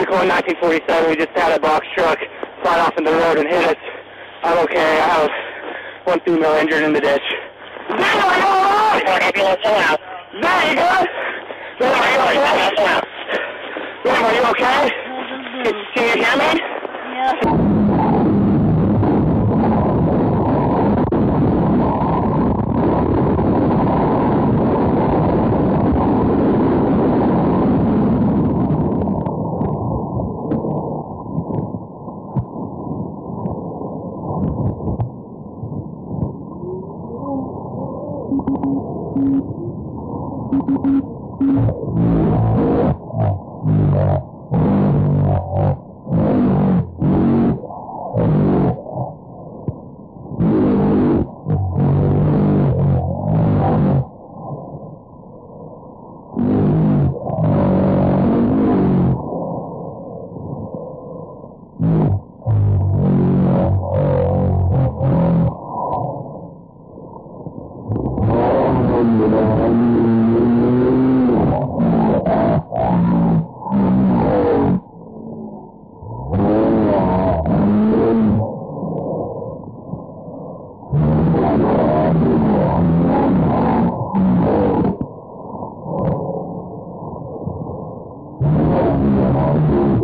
Record 1947, we just had a box truck fly off in the road and hit us. I'm okay. I have one female injured in the ditch. Ma'am, are you okay? Can you hear me?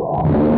Yeah.